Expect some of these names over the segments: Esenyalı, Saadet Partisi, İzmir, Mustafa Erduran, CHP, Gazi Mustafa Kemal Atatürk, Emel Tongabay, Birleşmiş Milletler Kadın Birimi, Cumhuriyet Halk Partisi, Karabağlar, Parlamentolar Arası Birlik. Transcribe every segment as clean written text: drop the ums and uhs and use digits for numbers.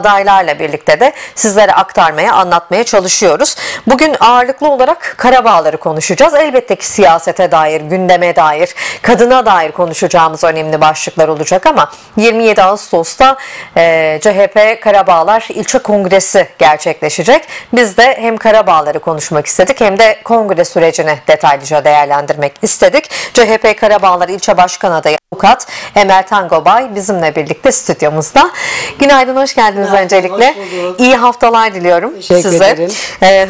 Adaylarla birlikte de sizlere aktarmaya, anlatmaya çalışıyoruz. Bugün ağırlıklı olarak Karabağlar'ı konuşacağız. Elbette ki siyasete dair, gündeme dair, kadına dair konuşacağımız önemli başlıklar olacak ama 27 Ağustos'ta CHP Karabağlar İlçe Kongresi gerçekleşecek. Biz de hem Karabağlar'ı konuşmak istedik hem de kongre sürecini detaylıca değerlendirmek istedik. CHP Karabağlar İlçe Başkan Adayı Avukat Emel Tongabay bizimle birlikte stüdyomuzda. Günaydın, hoş geldiniz. Öncelikle iyi haftalar diliyorum size.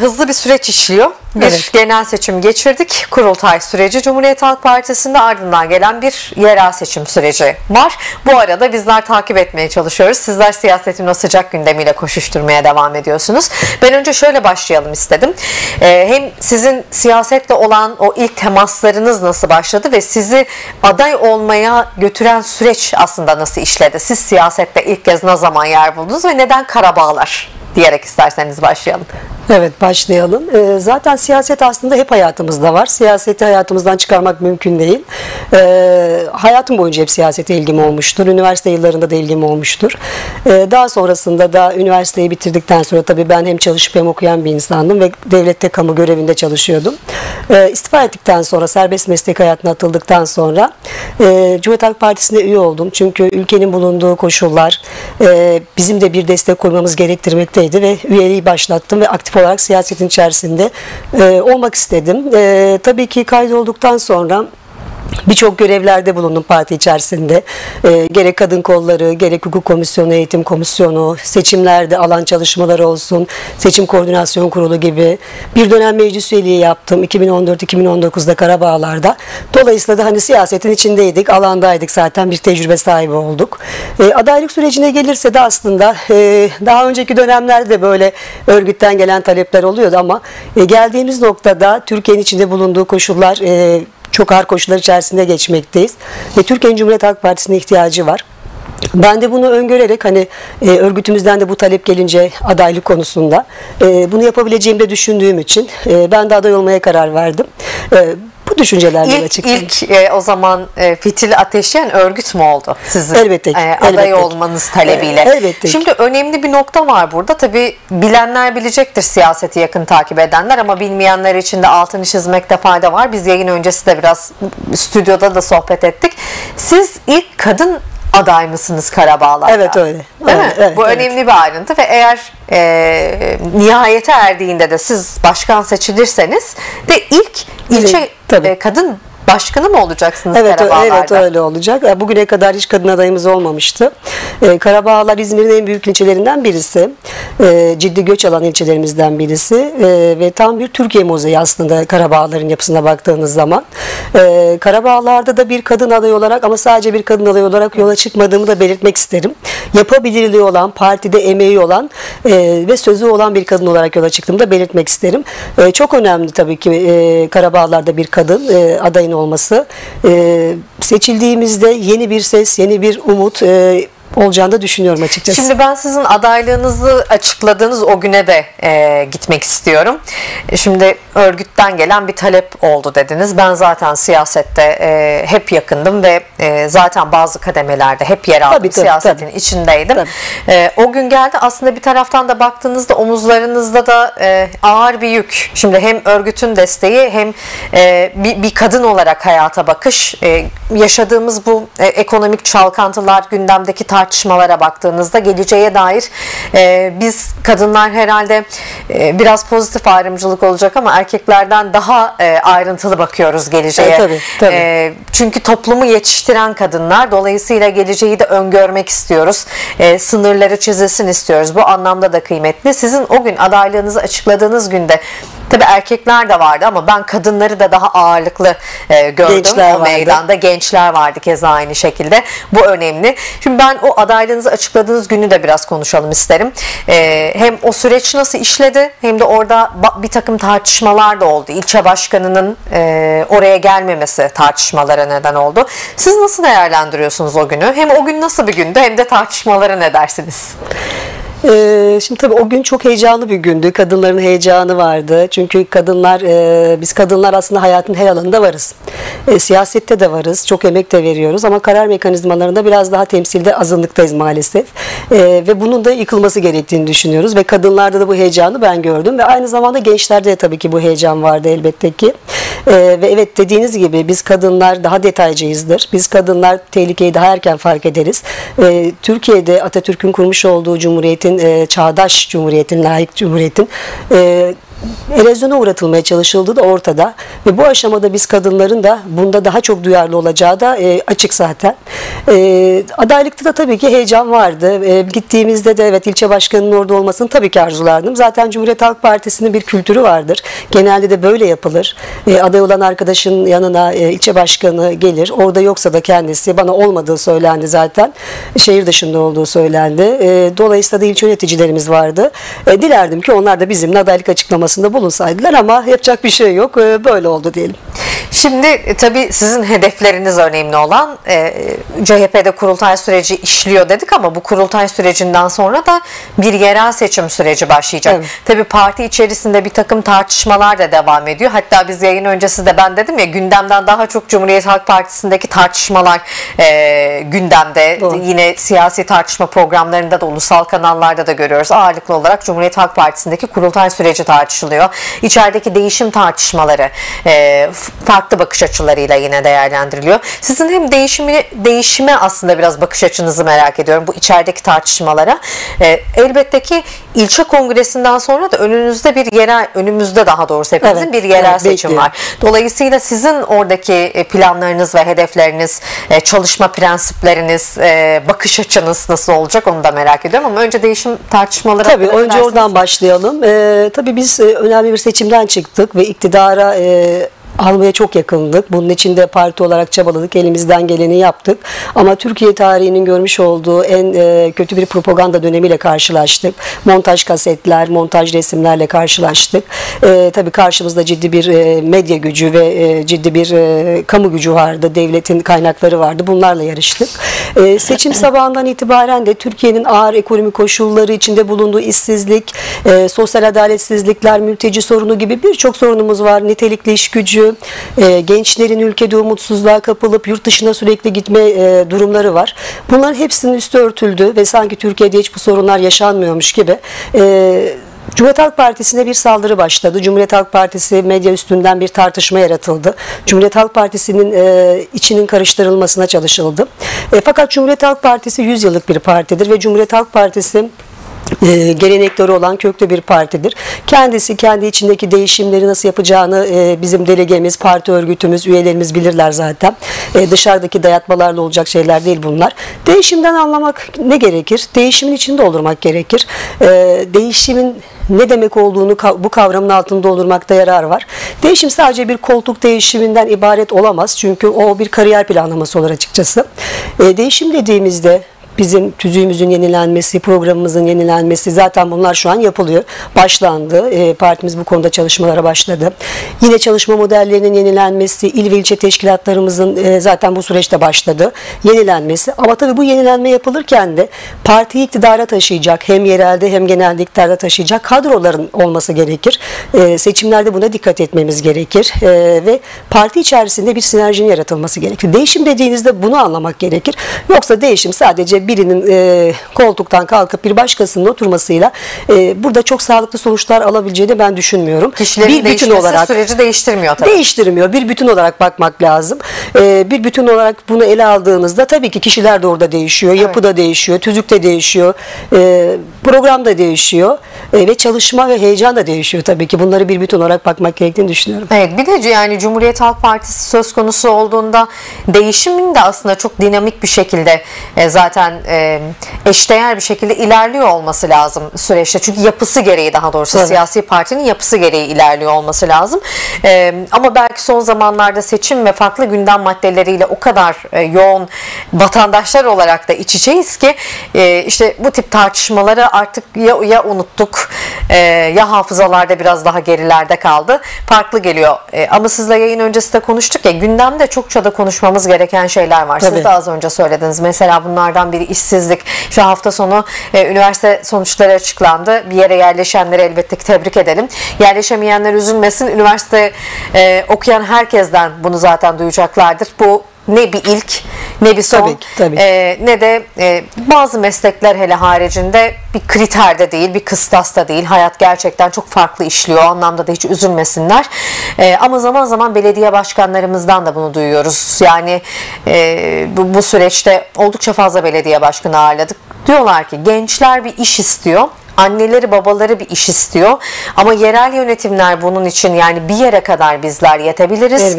Hızlı bir süreç işliyor. Bir genel seçim geçirdik. Kurultay süreci Cumhuriyet Halk Partisi'nde, ardından gelen bir yerel seçim süreci var. Bu arada bizler takip etmeye çalışıyoruz. Sizler siyasetin o sıcak gündemiyle koşuşturmaya devam ediyorsunuz. Ben önce şöyle başlayalım istedim. Hem sizin siyasetle olan o ilk temaslarınız nasıl başladı ve sizi aday olmaya götüren süreç aslında nasıl işledi? Siz siyasette ilk kez ne zaman yer buldunuz ve neden Karabağlar diyerek isterseniz başlayalım. Evet, başlayalım. Zaten siyaset aslında hep hayatımızda var. Siyaseti hayatımızdan çıkarmak mümkün değil. Hayatım boyunca hep siyasete ilgim olmuştur. Üniversite yıllarında da ilgim olmuştur. Daha sonrasında da üniversiteyi bitirdikten sonra tabii ben hem çalışıp hem okuyan bir insandım ve devlette kamu görevinde çalışıyordum. İstifa ettikten sonra, serbest meslek hayatına atıldıktan sonra Cumhuriyet Halk Partisi'ne üye oldum. Çünkü ülkenin bulunduğu koşullar bizim de bir destek koymamız gerektirmekteydi ve üyeliği başlattım ve aktif olarak siyasetin içerisinde olmak istedim. Tabii ki kaydolduktan sonra birçok görevlerde bulundum parti içerisinde. Gerek kadın kolları, gerek hukuk komisyonu, eğitim komisyonu, seçimlerde alan çalışmaları olsun, seçim koordinasyon kurulu gibi. Bir dönem meclis üyeliği yaptım 2014-2019'da Karabağlar'da. Dolayısıyla da hani siyasetin içindeydik, alandaydık, zaten bir tecrübe sahibi olduk. Adaylık sürecine gelirse de aslında daha önceki dönemlerde böyle örgütten gelen talepler oluyordu ama geldiğimiz noktada Türkiye'nin içinde bulunduğu koşullar çok ağır koşullar içerisinde geçmekteyiz ve Türkiye'nin Cumhuriyet Halk Partisi'ne ihtiyacı var. Ben de bunu öngörerek hani örgütümüzden de bu talep gelince adaylık konusunda bunu yapabileceğimi de düşündüğüm için ben de aday olmaya karar verdim. Bu düşüncelerden açıkçası. İlk o zaman fitil ateşleyen örgüt mü oldu sizin elbette, aday olmanız talebiyle? Elbette. Şimdi önemli bir nokta var burada. Tabii bilenler bilecektir, siyaseti yakın takip edenler, ama bilmeyenler için de altını çizmekte fayda var. Biz yayın öncesi de biraz stüdyoda da sohbet ettik. Siz ilk kadın aday mısınız Karabağlar'da? Evet, öyle. Değil mi? Evet, bu önemli bir ayrıntı ve eğer nihayete erdiğinde de siz başkan seçilirseniz de ilk ilçe kadın başkanı mı olacaksınız Karabağlar'da? Evet, öyle olacak. Bugüne kadar hiç kadın adayımız olmamıştı. Karabağlar İzmir'in en büyük ilçelerinden birisi. Ciddi göç alan ilçelerimizden birisi. Ve tam bir Türkiye mozaiği aslında Karabağlar'ın yapısına baktığınız zaman. Karabağlar'da da bir kadın adayı olarak, ama sadece bir kadın adayı olarak yola çıkmadığımı da belirtmek isterim. Yapabilirliği olan, partide emeği olan ve sözü olan bir kadın olarak yola çıktığımı da belirtmek isterim. Çok önemli tabii ki Karabağlar'da bir kadın adayın olması. Seçildiğimizde yeni bir ses, yeni bir umut olacağını da düşünüyorum açıkçası. Şimdi ben sizin adaylığınızı açıkladığınız o güne de gitmek istiyorum. Şimdi örgütten gelen bir talep oldu dediniz. Ben zaten siyasette hep yakındım ve zaten bazı kademelerde hep yer aldım. Siyasetin içindeydim. O gün geldi. Aslında bir taraftan da baktığınızda omuzlarınızda da ağır bir yük. Şimdi hem örgütün desteği hem bir kadın olarak hayata bakış, yaşadığımız bu ekonomik çalkantılar, gündemdeki tartışmalara baktığınızda geleceğe dair biz kadınlar herhalde biraz pozitif ayrımcılık olacak ama erkeklerden daha ayrıntılı bakıyoruz geleceğe. Tabii. Çünkü toplumu yetiştiren kadınlar, dolayısıyla geleceği de öngörmek istiyoruz. Sınırları çizilsin istiyoruz. Bu anlamda da kıymetli. Sizin o gün adaylığınızı açıkladığınız günde tabii erkekler de vardı ama ben kadınları da daha ağırlıklı gördüm. Gençler o meydanda vardı. Gençler vardı keza aynı şekilde. Bu önemli. Şimdi ben o adaylığınızı açıkladığınız günü de biraz konuşalım isterim. Hem o süreç nasıl işledi hem de orada bir takım tartışmalar da oldu. İlçe başkanının oraya gelmemesi tartışmalara neden oldu. Siz nasıl değerlendiriyorsunuz o günü? Hem o gün nasıl bir gündü hem de tartışmalara ne dersiniz? Şimdi tabii o gün çok heyecanlı bir gündü. Kadınların heyecanı vardı. Çünkü kadınlar, biz kadınlar aslında hayatın her alanında varız. Siyasette de varız. Çok emek de veriyoruz. Ama karar mekanizmalarında biraz daha temsilde azınlıktayız maalesef. Ve bunun da yıkılması gerektiğini düşünüyoruz. Ve kadınlarda da bu heyecanı ben gördüm. Ve aynı zamanda gençlerde de tabii ki bu heyecan vardı elbette ki. Ve evet, dediğiniz gibi biz kadınlar daha detaycıyızdır. Biz kadınlar tehlikeyi daha erken fark ederiz. Türkiye'de Atatürk'ün kurmuş olduğu Cumhuriyet'in, çağdaş Cumhuriyet'in, layık Cumhuriyet'in erozyona uğratılmaya çalışıldığı da ortada. Ve bu aşamada biz kadınların da bunda daha çok duyarlı olacağı da açık zaten. Adaylıkta da tabii ki heyecan vardı. Gittiğimizde de evet, ilçe başkanının orada olmasını tabii ki arzulardım. Zaten Cumhuriyet Halk Partisi'nin bir kültürü vardır. Genelde de böyle yapılır. Aday olan arkadaşın yanına ilçe başkanı gelir. Orada yoksa da kendisi, bana olmadığı söylendi zaten. Şehir dışında olduğu söylendi. Dolayısıyla da ilçe yöneticilerimiz vardı. Dilerdim ki onlar da bizimle adaylık açıklamasında bulunsaydılar ama yapacak bir şey yok. Böyle oldu diyelim. Şimdi tabii sizin hedefleriniz önemli olan, CHP'de kurultay süreci işliyor dedik ama bu kurultay sürecinden sonra da bir yerel seçim süreci başlayacak. Evet. Tabii parti içerisinde bir takım tartışmalar da devam ediyor. Hatta biz yayın öncesi de ben dedim ya, gündemden daha çok Cumhuriyet Halk Partisi'ndeki tartışmalar gündemde. Doğru. Yine siyasi tartışma programlarında da, ulusal kanallarda da görüyoruz. Ağırlıklı olarak Cumhuriyet Halk Partisi'ndeki kurultay süreci tartışılıyor. İçerideki değişim tartışmaları farklı bakış açılarıyla yine değerlendiriliyor. Sizin hem değişime aslında biraz bakış açınızı merak ediyorum, bu içerideki tartışmalara. Elbette ki ilçe kongresinden sonra da önümüzde hepimizin, evet, bir yerel, evet, seçim bekliyorum. Var. Dolayısıyla sizin oradaki planlarınız ve hedefleriniz, çalışma prensipleriniz, bakış açınız nasıl olacak onu da merak ediyorum ama önce değişim tartışmaları. Tabii önce oradan başlayalım. Tabii biz önemli bir seçimden çıktık ve iktidara almaya çok yakındık. Bunun için de parti olarak çabaladık. Elimizden geleni yaptık. Ama Türkiye tarihinin görmüş olduğu en kötü bir propaganda dönemiyle karşılaştık. Montaj kasetler, montaj resimlerle karşılaştık. Tabii karşımızda ciddi bir medya gücü ve ciddi bir kamu gücü vardı. Devletin kaynakları vardı. Bunlarla yarıştık. Seçim sabahından itibaren de Türkiye'nin ağır ekonomik koşulları içinde bulunduğu işsizlik, sosyal adaletsizlikler, mülteci sorunu gibi birçok sorunumuz var. Nitelikli iş gücü, gençlerin ülkede umutsuzluğa kapılıp yurt dışına sürekli gitme durumları var. Bunların hepsinin üstü örtüldü ve sanki Türkiye'de hiç bu sorunlar yaşanmıyormuş gibi Cumhuriyet Halk Partisi'ne bir saldırı başladı. Cumhuriyet Halk Partisi medya üstünden bir tartışma yaratıldı. Cumhuriyet Halk Partisi'nin içinin karıştırılmasına çalışıldı. Fakat Cumhuriyet Halk Partisi 100 yıllık bir partidir ve Cumhuriyet Halk Partisi gelenekleri olan köklü bir partidir. Kendisi kendi içindeki değişimleri nasıl yapacağını bizim delegemiz, parti örgütümüz, üyelerimiz bilirler zaten. Dışarıdaki dayatmalarla olacak şeyler değil bunlar. Değişimden anlamak ne gerekir? Değişimin içinde olmak gerekir. Değişimin ne demek olduğunu, bu kavramın altında olurmakta yarar var. Değişim sadece bir koltuk değişiminden ibaret olamaz. Çünkü o bir kariyer planlaması olur açıkçası. Değişim dediğimizde bizim tüzüğümüzün yenilenmesi, programımızın yenilenmesi, zaten bunlar şu an yapılıyor. Başlandı. Partimiz bu konuda çalışmalara başladı. Yine çalışma modellerinin yenilenmesi, il ve ilçe teşkilatlarımızın zaten bu süreçte başladı. Yenilenmesi. Ama tabii bu yenilenme yapılırken de partiyi iktidara taşıyacak, hem yerelde hem genelde iktidarda taşıyacak kadroların olması gerekir. Seçimlerde buna dikkat etmemiz gerekir. Ve parti içerisinde bir sinerjinin yaratılması gerekir. Değişim dediğinizde bunu anlamak gerekir. Yoksa değişim sadece birinin koltuktan kalkıp bir başkasının oturmasıyla burada çok sağlıklı sonuçlar alabileceğini ben düşünmüyorum. Kişilerin bir bütün olarak süreci değiştirmiyor tabii. Değiştirmiyor. Bir bütün olarak bakmak lazım. Bir bütün olarak bunu ele aldığınızda tabii ki kişiler de orada değişiyor, evet, yapı da değişiyor, tüzük de değişiyor, program da değişiyor ve çalışma ve heyecan da değişiyor tabii ki. Bunları bir bütün olarak bakmak gerektiğini düşünüyorum. Evet, bir de yani Cumhuriyet Halk Partisi söz konusu olduğunda değişimin de aslında çok dinamik bir şekilde zaten eşdeğer bir şekilde ilerliyor olması lazım süreçte. Çünkü yapısı gereği, daha doğrusu evet, siyasi partinin yapısı gereği ilerliyor olması lazım. Ama belki son zamanlarda seçim ve farklı gündem maddeleriyle o kadar yoğun vatandaşlar olarak da iç içeyiz ki işte bu tip tartışmaları artık ya unuttuk ya hafızalarda biraz daha gerilerde kaldı. Farklı geliyor. Ama sizle yayın öncesi de konuştuk ya, gündemde çokça da konuşmamız gereken şeyler var. Tabii. Siz de az önce söylediniz. Mesela bunlardan biri işsizlik. Şu hafta sonu üniversite sonuçları açıklandı. Bir yere yerleşenleri elbette tebrik edelim. Yerleşemeyenler üzülmesin. Üniversite okuyan herkesten bunu zaten duyacaklardır. Bu ne bir ilk, ne bir son, tabii. Ne de bazı meslekler hele haricinde bir kriterde değil, bir kıstasta değil. Hayat gerçekten çok farklı işliyor. O anlamda da hiç üzülmesinler. Ama zaman zaman belediye başkanlarımızdan da bunu duyuyoruz. Yani bu süreçte oldukça fazla belediye başkanı ağırladık. Diyorlar ki gençler bir iş istiyor. Anneleri, babaları bir iş istiyor. Ama yerel yönetimler bunun için, yani bir yere kadar bizler yetebiliriz.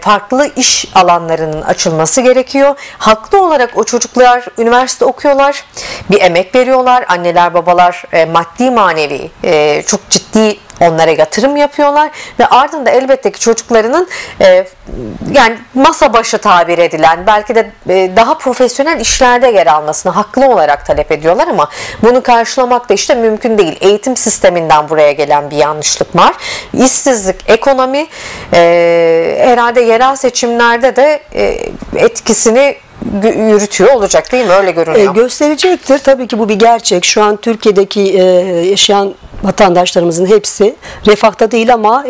Farklı iş alanlarının açılması gerekiyor. Haklı olarak o çocuklar üniversite okuyorlar. Bir emek veriyorlar. Anneler, babalar maddi, manevi çok ciddi onlara yatırım yapıyorlar ve ardında elbette ki çocuklarının yani masa başı tabir edilen, belki de daha profesyonel işlerde yer almasını haklı olarak talep ediyorlar, ama bunu karşılamak da işte mümkün değil. Eğitim sisteminden buraya gelen bir yanlışlık var. İşsizlik, ekonomi herhalde yerel seçimlerde de etkisini yürütüyor olacak değil mi? Öyle görünüyor. Gösterecektir. Tabii ki bu bir gerçek. Şu an Türkiye'deki yaşayan vatandaşlarımızın hepsi refahta değil ama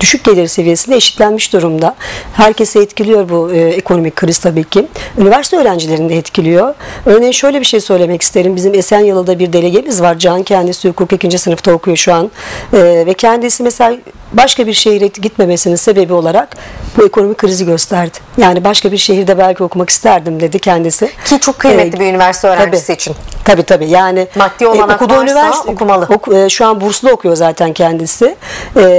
düşük gelir seviyesinde eşitlenmiş durumda. Herkese etkiliyor bu ekonomik kriz tabii ki. Üniversite öğrencilerini de etkiliyor. Örneğin şöyle bir şey söylemek isterim. Bizim Esenyalı'da bir delegemiz var. Can, kendisi hukuk 2. sınıfta okuyor şu an. Ve kendisi mesela başka bir şehire gitmemesinin sebebi olarak bu ekonomik krizi gösterdi. Yani başka bir şehirde belki okumak isterdim dedi kendisi. Ki çok kıymetli bir üniversite öğrencisi için. Tabii. Yani maddi olanak varsa okumalı. Şu an burslu okuyor zaten kendisi.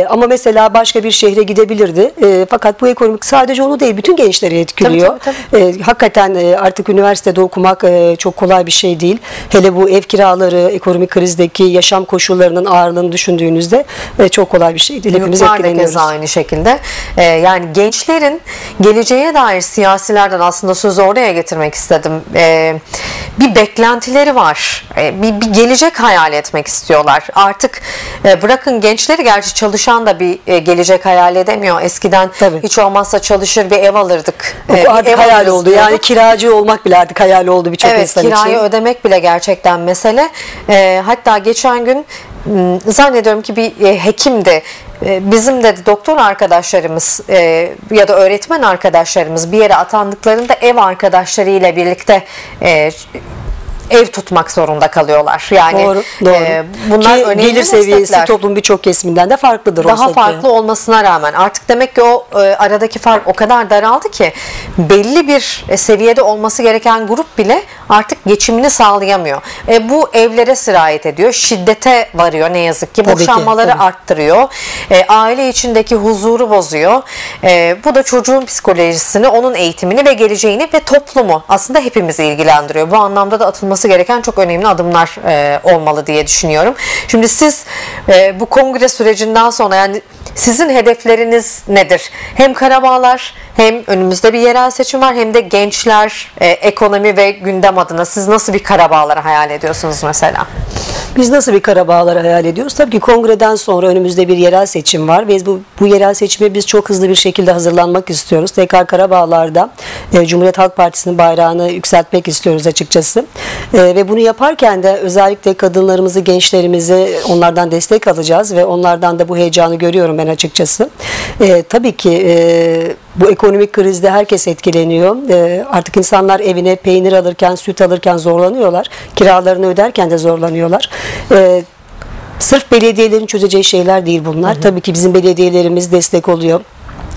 Ama mesela başka bir şehre gidebilirdi. Fakat bu ekonomik sadece onu değil, bütün gençleri etkiliyor. Tabii. Hakikaten artık üniversitede okumak çok kolay bir şey değil. Hele bu ev kiraları, ekonomik krizdeki yaşam koşullarının ağırlığını düşündüğünüzde çok kolay bir şey değil. Hepimiz etkileniyoruz. Aynı şekilde. Yani gençlerin geleceğe dair siyasilerden aslında sözü oraya getirmek istedim. Bir beklentileri var. Bir gelecek hayal etmek istiyorlar. Artık bırakın gençleri, gerçi çalışan da bir gelecek hayal edemiyor. Eskiden tabii, hiç olmazsa çalışır bir ev alırdık. Artık hayal oldu. Yani kiracı olmak bile artık hayal oldu birçok insan için. Evet, kirayı ödemek bile gerçekten mesele. Hatta geçen gün zannediyorum ki bir hekimdi. Bizim de doktor arkadaşlarımız ya da öğretmen arkadaşlarımız bir yere atandıklarında ev arkadaşlarıyla birlikte ev tutmak zorunda kalıyorlar. Yani doğru. Bunlar ki önemli gelir seviyesi meslekler. Toplum birçok kesiminden de farklıdır. Daha farklı olmasına rağmen artık demek ki o aradaki fark o kadar daraldı ki belli bir seviyede olması gereken grup bile artık geçimini sağlayamıyor. Bu evlere sirayet ediyor. Şiddete varıyor ne yazık ki. Boşanmaları arttırıyor. Aile içindeki huzuru bozuyor. Bu da çocuğun psikolojisini, onun eğitimini ve geleceğini ve toplumu aslında hepimizi ilgilendiriyor. Bu anlamda da atılması gereken çok önemli adımlar olmalı diye düşünüyorum. Şimdi siz bu kongre sürecinden sonra, yani sizin hedefleriniz nedir? Hem Karabağlar, hem önümüzde bir yerel seçim var, hem de gençler, ekonomi ve gündem adına siz nasıl bir Karabağlar hayal ediyorsunuz mesela? Biz nasıl bir Karabağlar hayal ediyoruz? Tabii ki kongreden sonra önümüzde bir yerel seçim var. Biz bu yerel seçime biz çok hızlı bir şekilde hazırlanmak istiyoruz. Tekrar Karabağlar'da Cumhuriyet Halk Partisi'nin bayrağını yükseltmek istiyoruz açıkçası. Ve bunu yaparken de özellikle kadınlarımızı, gençlerimizi, onlardan destek alacağız ve onlardan da bu heyecanı görüyorum ben açıkçası. Tabii ki bu ekonomik krizde herkes etkileniyor. Artık insanlar evine peynir alırken, süt alırken zorlanıyorlar. Kiralarını öderken de zorlanıyorlar. Sırf belediyelerin çözeceği şeyler değil bunlar. Hı hı. Tabii ki bizim belediyelerimiz destek oluyor.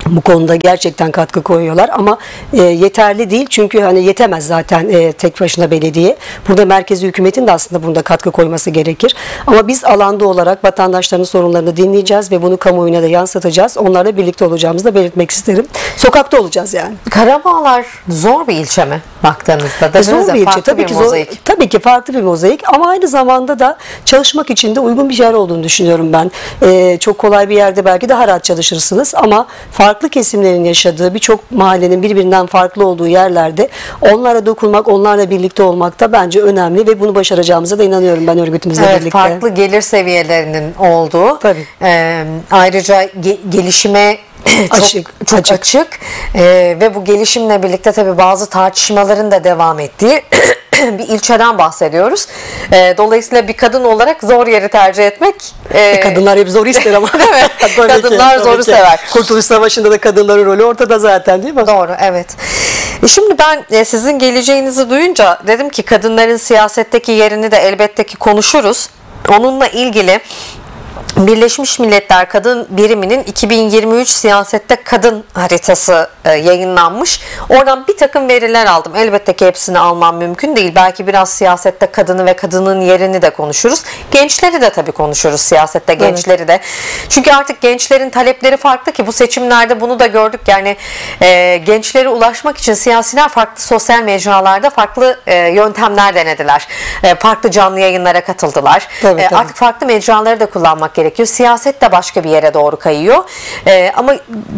Bu konuda gerçekten katkı koyuyorlar ama yeterli değil, çünkü hani yetemez zaten tek başına belediye. Burada merkezi hükümetin de aslında bunda katkı koyması gerekir. Ama biz alanda olarak vatandaşların sorunlarını dinleyeceğiz ve bunu kamuoyuna da yansıtacağız. Onlarla birlikte olacağımızı da belirtmek isterim. Sokakta olacağız yani. Karabağlar zor bir ilçe mi baktığınızda? Zor bir ilçe. Tabii ki farklı bir mozaik ama aynı zamanda da çalışmak için de uygun bir yer olduğunu düşünüyorum ben. Çok kolay bir yerde belki daha rahat çalışırsınız ama farklı farklı kesimlerin yaşadığı, birçok mahallenin birbirinden farklı olduğu yerlerde onlara dokunmak, onlarla birlikte olmak da bence önemli ve bunu başaracağımıza da inanıyorum ben örgütümüzle birlikte. Farklı gelir seviyelerinin olduğu, tabii. Ayrıca gelişime çok açık ve bu gelişimle birlikte tabii bazı tartışmaların da devam ettiği bir ilçeden bahsediyoruz. Dolayısıyla bir kadın olarak zor yeri tercih etmek. Kadınlar hep zor ister ama. Değil mi? Kadınlar zoru sever. Kurtuluş Savaşı'nda da kadınların rolü ortada zaten, değil mi? Doğru, evet. Şimdi ben sizin geleceğinizi duyunca dedim ki kadınların siyasetteki yerini de elbette ki konuşuruz. Onunla ilgili Birleşmiş Milletler Kadın Biriminin 2023 siyasette kadın haritası yayınlanmış. Oradan bir takım veriler aldım. Elbette ki hepsini almam mümkün değil. Belki biraz siyasette kadını ve kadının yerini de konuşuruz. Gençleri de tabii konuşuruz, siyasette gençleri de. Çünkü artık gençlerin talepleri farklı ki bu seçimlerde bunu da gördük. Yani gençlere ulaşmak için siyasiler farklı sosyal mecralarda farklı yöntemler denediler. Farklı canlı yayınlara katıldılar. Tabii, tabii. Artık farklı mecraları da kullanmak gerekiyor. Siyaset de başka bir yere doğru kayıyor. Ama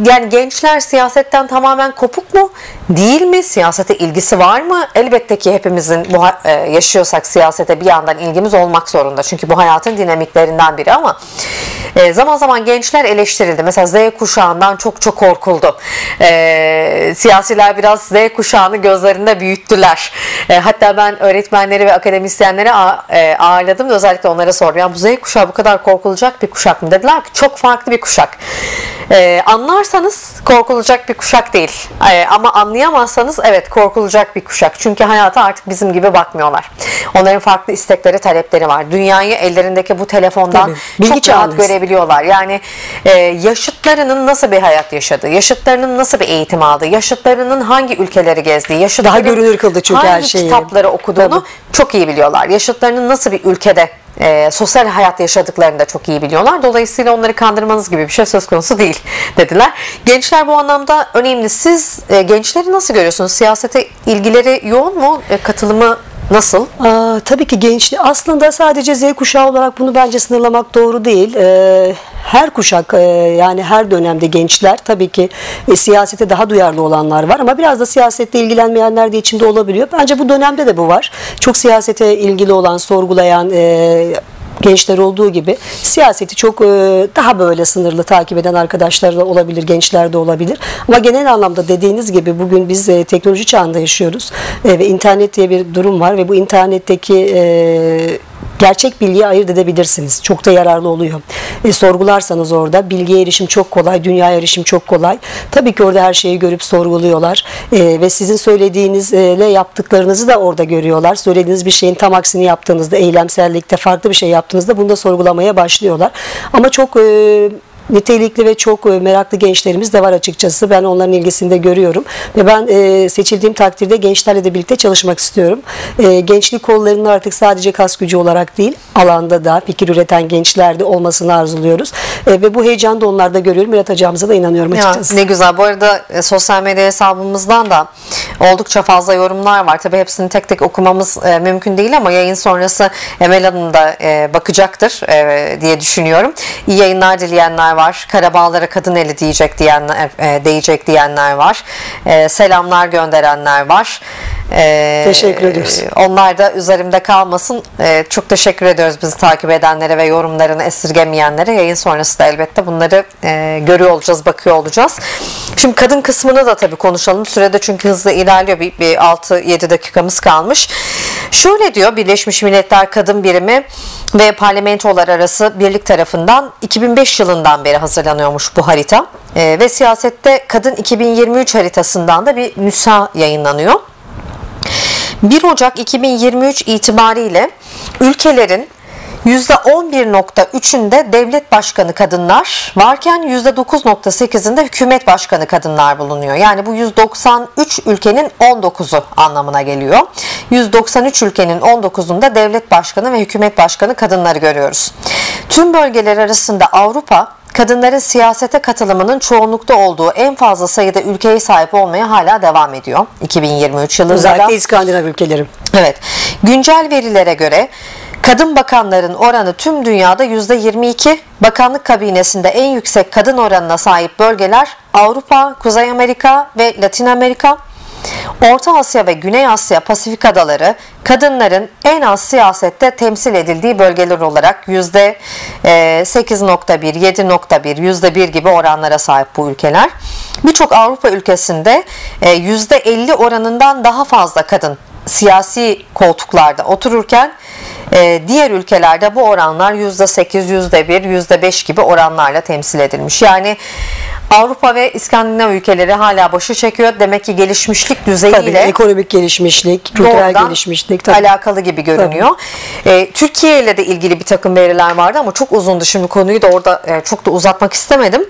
yani gençler siyasetten tamamen kopuk mu? Değil mi? Siyasete ilgisi var mı? Elbette ki hepimizin yaşıyorsak siyasete bir yandan ilgimiz olmak zorunda. Çünkü bu hayatın dinamiklerinden biri ama zaman zaman gençler eleştirildi. Mesela Z kuşağından çok korkuldu. Siyasiler biraz Z kuşağını gözlerinde büyüttüler. Hatta ben öğretmenleri ve akademisyenleri ağırladım da özellikle onlara sordum. Yani bu Z kuşağı bu kadar korkulacak bir kuşak mı? Dediler ki çok farklı bir kuşak. Anlarsanız korkulacak bir kuşak değil. Ama anlayamazsanız evet korkulacak bir kuşak. Çünkü hayata artık bizim gibi bakmıyorlar. Onların farklı istekleri, talepleri var. Dünyayı ellerindeki bu telefondan çok rahat görebiliyorlar. Yani yaşıtlarının nasıl bir hayat yaşadığı, yaşıtlarının nasıl bir eğitim aldığı, yaşıtlarının hangi ülkeleri gezdiği, yaşıtlarının daha görünür kıldı çünkü hangi kitapları okuduğunu çok iyi biliyorlar. Yaşıtlarının nasıl bir ülkede sosyal hayat yaşadıklarını da çok iyi biliyorlar. Dolayısıyla onları kandırmanız gibi bir şey söz konusu değil dediler. Gençler bu anlamda önemli. Siz gençleri nasıl görüyorsunuz? Siyasete ilgileri yoğun mu? Katılımı nasıl? Tabii ki gençliği aslında sadece Z kuşağı olarak bunu bence sınırlamak doğru değil. Her kuşak yani her dönemde gençler tabii ki siyasete daha duyarlı olanlar var ama biraz da siyasetle ilgilenmeyenler de içinde olabiliyor. Bence bu dönemde de bu var. Çok siyasete ilgili olan, sorgulayan gençler olduğu gibi siyaseti çok daha böyle sınırlı takip eden arkadaşlar da olabilir, gençler de olabilir. Ama genel anlamda dediğiniz gibi bugün biz teknoloji çağında yaşıyoruz ve internet diye bir durum var ve bu internetteki gerçek bilgiyi ayırt edebilirsiniz. Çok da yararlı oluyor. Sorgularsanız orada bilgiye erişim çok kolay, dünyaya erişim çok kolay. Tabii ki orada her şeyi görüp sorguluyorlar ve sizin söylediğinizle yaptıklarınızı da orada görüyorlar. Söylediğiniz bir şeyin tam aksini yaptığınızda, eylemsellikte farklı bir şey yaptığınızda bunu da sorgulamaya başlıyorlar. Ama çok nitelikli ve çok meraklı gençlerimiz de var açıkçası. Ben onların ilgisini de görüyorum. Ve ben seçildiğim takdirde gençlerle de birlikte çalışmak istiyorum. Gençlik kollarının artık sadece kas gücü olarak değil, alanda da fikir üreten gençlerde olmasını arzuluyoruz. Ve bu heyecanı da onlarda görüyorum. Yaratacağımıza da inanıyorum açıkçası. Ya, ne güzel. Bu arada sosyal medya hesabımızdan da oldukça fazla yorumlar var. Tabii hepsini tek tek okumamız mümkün değil ama yayın sonrası Emel Hanım da bakacaktır diye düşünüyorum. İyi yayınlar dileyenler var. Karabağlara kadın eli değecek diyenler var. Selamlar gönderenler var. Teşekkür ediyoruz. Onlar da üzerimde kalmasın. Çok teşekkür ediyoruz bizi takip edenlere ve yorumlarını esirgemeyenlere. Yayın sonrası da elbette bunları görüyor olacağız, bakıyor olacağız. Şimdi kadın kısmını da tabii konuşalım. Sürede çünkü hızlı ilerliyor. Bir 6-7 dakikamız kalmış. Şöyle diyor Birleşmiş Milletler Kadın Birimi ve Parlamentolar Arası Birlik tarafından 2005 yılından beri hazırlanıyormuş bu harita. Ve siyasette kadın 2023 haritasından da bir nüsha yayınlanıyor. 1 Ocak 2023 itibariyle ülkelerin %11.3'ünde devlet başkanı kadınlar varken %9.8'inde hükümet başkanı kadınlar bulunuyor. Yani bu 193 ülkenin 19'u anlamına geliyor. 193 ülkenin 19'unda devlet başkanı ve hükümet başkanı kadınları görüyoruz. Tüm bölgeler arasında Avrupa, kadınların siyasete katılımının çoğunlukta olduğu en fazla sayıda ülkeye sahip olmaya hala devam ediyor. 2023 yılında. Özellikle İskandinav ülkeleri. Evet. Güncel verilere göre Kadın bakanların oranı tüm dünyada %22, bakanlık kabinesinde en yüksek kadın oranına sahip bölgeler Avrupa, Kuzey Amerika ve Latin Amerika, Orta Asya ve Güney Asya Pasifik adaları kadınların en az siyasette temsil edildiği bölgeler olarak %8.1, 7.1, %1 gibi oranlara sahip bu ülkeler. Birçok Avrupa ülkesinde %50 oranından daha fazla kadın siyasi koltuklarda otururken diğer ülkelerde bu oranlar %8, %1, %5 gibi oranlarla temsil edilmiş. Yani Avrupa ve İskandinav ülkeleri hala başı çekiyor. Demek ki gelişmişlik düzeyiyle tabii, ekonomik gelişmişlik, kültürel gelişmişlik tabii alakalı gibi görünüyor. Türkiye ile de ilgili bir takım veriler vardı ama çok uzundu. Şimdi konuyu da orada çok da uzatmak istemedim.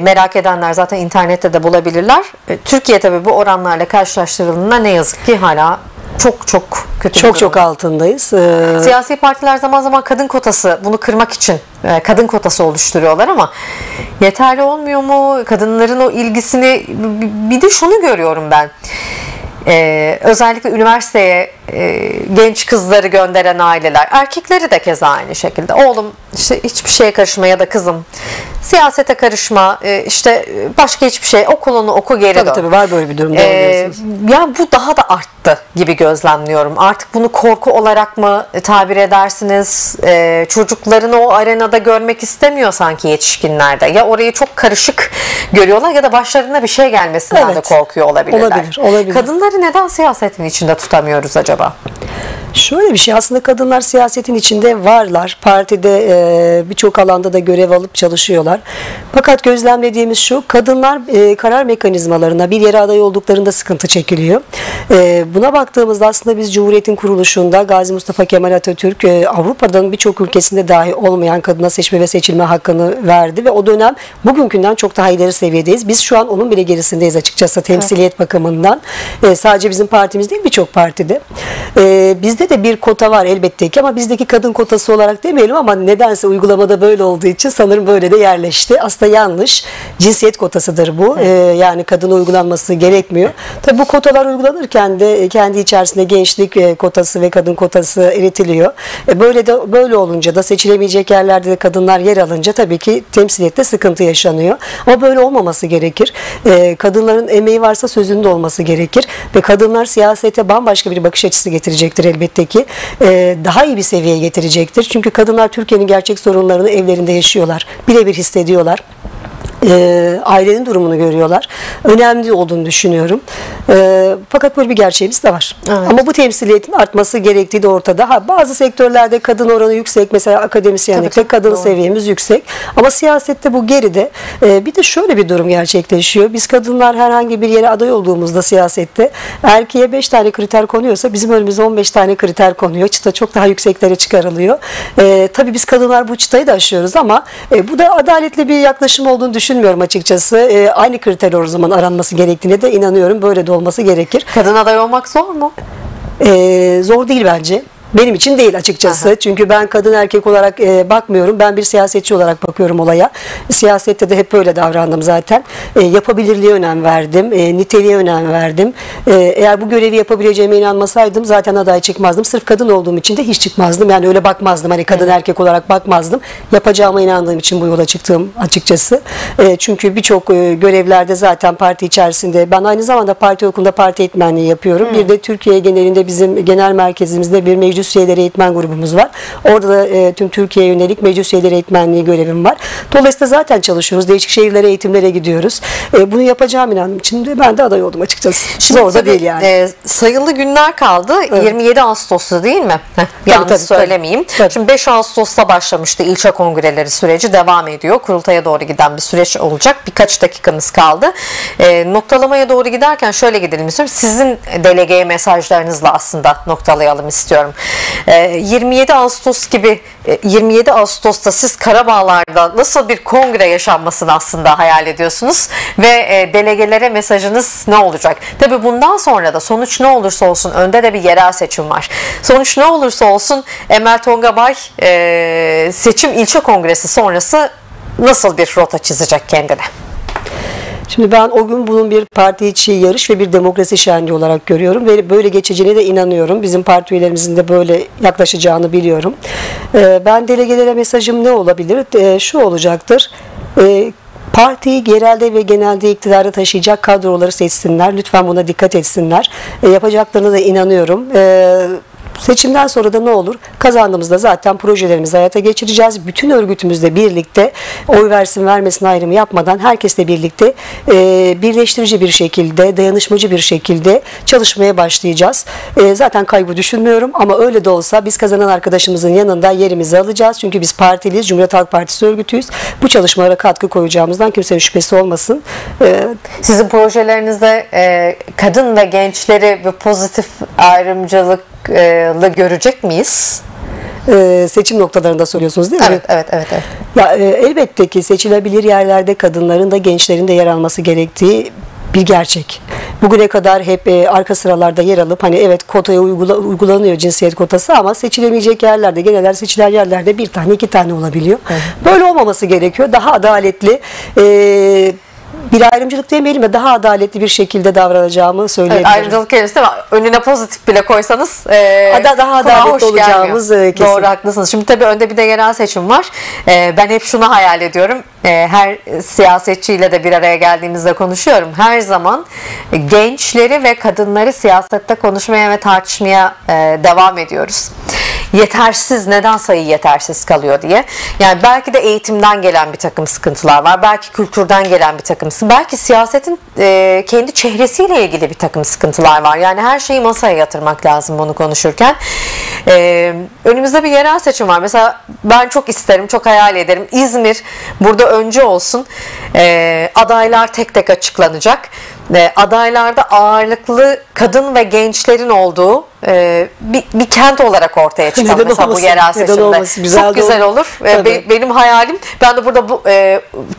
Merak edenler zaten internette de bulabilirler. Türkiye tabii bu oranlarla karşılaştırıldığında ne yazık ki hala çok kötü. Çok altındayız. Siyasi partiler zaman zaman kadın kotası, bunu kırmak için kadın kotası oluşturuyorlar ama yeterli olmuyor mu? Kadınların o ilgisini, bir de şunu görüyorum ben. Özellikle üniversiteye genç kızları gönderen aileler, erkekleri de keza aynı şekilde. Oğlum işte hiçbir şeye karışma ya da kızım siyasete karışma, işte başka hiçbir şey, okulunu oku, geri dön. Tabii var böyle bir durum. Ya bu daha da arttı gibi gözlemliyorum. Artık bunu korku olarak mı tabir edersiniz? Çocuklarını o arenada görmek istemiyor sanki yetişkinlerde. Ya orayı çok karışık görüyorlar ya da başlarına bir şey gelmesinden de korkuyor olabilirler. Olabilir. Kadınları neden siyasetin içinde tutamıyoruz acaba? Şöyle bir şey, aslında kadınlar siyasetin içinde varlar. Partide birçok alanda da görev alıp çalışıyorlar. Fakat gözlemlediğimiz şu, kadınlar karar mekanizmalarına bir yere aday olduklarında sıkıntı çekiliyor. Buna baktığımızda aslında biz Cumhuriyet'in kuruluşunda Gazi Mustafa Kemal Atatürk Avrupa'nın birçok ülkesinde dahi olmayan kadına seçme ve seçilme hakkını verdi ve o dönem bugünkünden çok daha ileri seviyedeyiz. Biz şu an onun bile gerisindeyiz açıkçası temsiliyet bakımından. Sadece bizim partimiz değil, birçok partide. Bizde de bir kota var elbette ki ama bizdeki kadın kotası olarak demeyelim ama nedense uygulamada böyle olduğu için sanırım böyle de yerleşti. Aslında yanlış. Cinsiyet kotasıdır bu. Yani kadına uygulanması gerekmiyor. Tabii bu kotalar uygulanırken de kendi içerisinde gençlik kotası ve kadın kotası eritiliyor. Böyle olunca da seçilemeyecek yerlerde de kadınlar yer alınca tabii ki temsiliyette sıkıntı yaşanıyor. Ama böyle olmaması gerekir. Kadınların emeği varsa sözünde olması gerekir ve kadınlar siyasete bambaşka bir bakış açısı getirecektir elbette ki. Daha iyi bir seviyeye getirecektir. Çünkü kadınlar Türkiye'nin gerçek sorunlarını evlerinde yaşıyorlar. Birebir hissediyorlar. Ailenin durumunu görüyorlar. Önemli olduğunu düşünüyorum. Fakat böyle bir gerçeğimiz de var. Evet. Ama bu temsiliyetin artması gerektiği de ortada. Bazı sektörlerde kadın oranı yüksek. Mesela akademisyenlikte kadın seviyemiz yüksek. Ama siyasette bu geride. Bir de şöyle bir durum gerçekleşiyor. Biz kadınlar herhangi bir yere aday olduğumuzda siyasette erkeğe 5 tane kriter konuyorsa bizim önümüze 15 tane kriter konuyor. Çıta çok daha yükseklere çıkarılıyor. Tabii biz kadınlar bu çıtayı da aşıyoruz ama bu da adaletli bir yaklaşım olduğunu düşünmüyorum açıkçası. Aynı kriter o zaman aranması gerektiğine de inanıyorum. Böyle de olması gerekir. Kadın aday olmak zor mu? Zor değil bence. Benim için değil açıkçası. Çünkü ben kadın erkek olarak bakmıyorum. Ben bir siyasetçi olarak bakıyorum olaya. Siyasette de hep böyle davrandım zaten. Yapabilirliğe önem verdim. Niteliğe önem verdim. Eğer bu görevi yapabileceğime inanmasaydım zaten aday çıkmazdım. Sırf kadın olduğum için de hiç çıkmazdım. Yani öyle bakmazdım. Hani kadın erkek olarak bakmazdım. Yapacağıma inandığım için bu yola çıktım açıkçası. Çünkü birçok görevlerde zaten parti içerisinde ben aynı zamanda parti okulunda parti eğitmenliği yapıyorum. Bir de Türkiye genelinde bizim genel merkezimizde bir meclis üyeleri eğitmen grubumuz var. Orada da tüm Türkiye'ye yönelik meclis üyeleri eğitmenliği görevim var. Dolayısıyla zaten çalışıyoruz. Değişik şehirlere, eğitimlere gidiyoruz. Bunu yapacağım inandım. Şimdi ben de aday oldum açıkçası. Şimdi orada değil yani. Sayılı günler kaldı. Evet. 27 Ağustos'ta değil mi? Yanlış söylemeyeyim. Tabii. Şimdi 5 Ağustos'ta başlamıştı ilçe kongreleri süreci. Devam ediyor. Kurultaya doğru giden bir süreç olacak. Birkaç dakikamız kaldı. Noktalamaya doğru giderken şöyle gidelim istiyorum. Sizin delegeye mesajlarınızla aslında noktalayalım istiyorum. 27 Ağustos'ta siz Karabağlar'da nasıl bir kongre yaşanmasını aslında hayal ediyorsunuz ve delegelere mesajınız ne olacak? Tabii bundan sonra da sonuç ne olursa olsun önde de bir yerel seçim var. Sonuç ne olursa olsun Emel Tongabay seçim ilçe kongresi sonrası nasıl bir rota çizecek kendine? Şimdi ben o gün bunun bir parti içi yarış ve bir demokrasi şenliği olarak görüyorum ve böyle geçeceğine de inanıyorum. Bizim parti üyelerimizin de böyle yaklaşacağını biliyorum. Ben delegelere mesajım ne olabilir? Şu olacaktır. Partiyi yerelde ve genelde iktidara taşıyacak kadroları seçsinler. Lütfen buna dikkat etsinler. Yapacaklarına da inanıyorum. Seçimden sonra da ne olur? Kazandığımızda zaten projelerimizi hayata geçireceğiz. Bütün örgütümüzle birlikte oy versin vermesin ayrımı yapmadan herkesle birlikte birleştirici bir şekilde, dayanışmacı bir şekilde çalışmaya başlayacağız. Zaten kaybı düşünmüyorum ama öyle de olsa biz kazanan arkadaşımızın yanında yerimizi alacağız. Çünkü biz partiliyiz, Cumhuriyet Halk Partisi örgütüyüz. Bu çalışmalara katkı koyacağımızdan kimsenin şüphesi olmasın. Sizin projelerinizde kadın ve gençleri ve pozitif ayrımcılık görecek miyiz? Seçim noktalarında soruyorsunuz değil mi? Evet. Ya, elbette ki seçilebilir yerlerde kadınların da gençlerin de yer alması gerektiği bir gerçek. Bugüne kadar hep arka sıralarda yer alıp hani evet kotaya uygulanıyor cinsiyet kotası ama seçilemeyecek yerlerde genelde seçilen yerlerde bir tane iki tane olabiliyor. Evet. Böyle olmaması gerekiyor. Daha adaletli bir ayrımcılık demeyelim de daha adaletli bir şekilde davranacağımı söyleyebilirim. Evet, ayrımcılık kelimesi ama önüne pozitif bile koysanız daha adaletli olacağımız kesin. Doğru, haklısınız. Şimdi tabii önde bir de genel seçim var. Ben hep şunu hayal ediyorum. Her siyasetçiyle de bir araya geldiğimizde konuşuyorum. Her zaman gençleri ve kadınları siyasette konuşmaya ve tartışmaya devam ediyoruz. Yetersiz, neden sayı yetersiz kalıyor diye. Yani belki de eğitimden gelen bir takım sıkıntılar var. Belki kültürden gelen bir takım, belki siyasetin kendi çehresiyle ilgili bir takım sıkıntılar var. Yani her şeyi masaya yatırmak lazım bunu konuşurken. Önümüzde bir yerel seçim var. Mesela ben çok isterim, çok hayal ederim. İzmir burada öncü olsun. Adaylar tek tek açıklanacak. Adaylarda ağırlıklı kadın ve gençlerin olduğu bir kent olarak ortaya çıkan mesela bu yerel seçimde. Güzel, çok güzel olur. Evet. Benim hayalim, ben de burada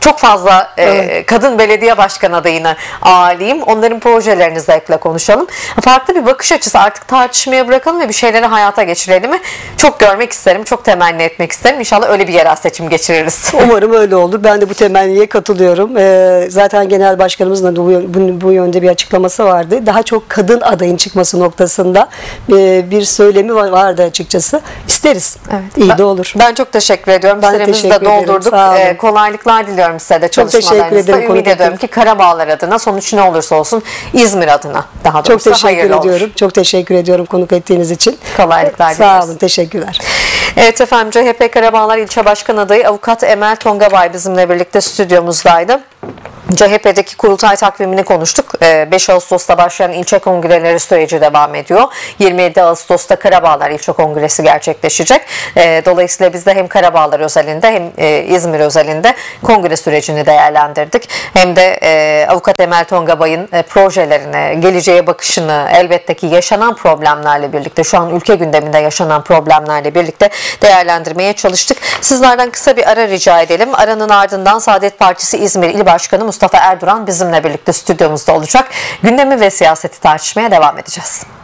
çok fazla evet, kadın belediye başkan adayına ağırlayayım. Onların projelerinizi de ekle konuşalım. Farklı bir bakış açısı, artık tartışmaya bırakalım ve bir şeyleri hayata geçirelim mi? Çok görmek isterim, çok temenni etmek isterim. İnşallah öyle bir yerel seçim geçiririz. Umarım öyle olur. Ben de bu temenniye katılıyorum. Zaten genel başkanımızın da bu yönde bir açıklaması vardı. Daha çok kadın adayın çıkması noktasında bir söylemi vardı açıkçası. İsteriz. Evet. İyi de olur. Ben çok teşekkür ediyorum. Süremizi de doldurduk. Kolaylıklar diliyorum size de çalışmalarınızda. Ümit ediyorum ki Karabağlar adına, sonuç ne olursa olsun İzmir adına daha doğrusu çok teşekkür ediyorum. Çok teşekkür ediyorum konuk ettiğiniz için. Kolaylıklar diliyorum. Sağ olun. Teşekkürler. Evet efendim, CHP Karabağlar İlçe Başkan Adayı Avukat Emel Tongabay bizimle birlikte stüdyomuzdaydı. CHP'deki kurultay takvimini konuştuk. 5 Ağustos'ta başlayan ilçe kongreleri süreci devam ediyor. 27 Ağustos'ta Karabağlar İlçe Kongresi gerçekleşecek. Dolayısıyla biz de hem Karabağlar özelinde hem İzmir özelinde kongre sürecini değerlendirdik. Hem de Avukat Emel Tongabay'ın projelerine, geleceğe bakışını, elbette ki yaşanan problemlerle birlikte, şu an ülke gündeminde yaşanan problemlerle birlikte değerlendirmeye çalıştık. Sizlerden kısa bir ara rica edelim. Aranın ardından Saadet Partisi İzmir İl Başkanı Mustafa Erduran bizimle birlikte stüdyomuzda olacak. Gündemi ve siyaseti tartışmaya devam edeceğiz.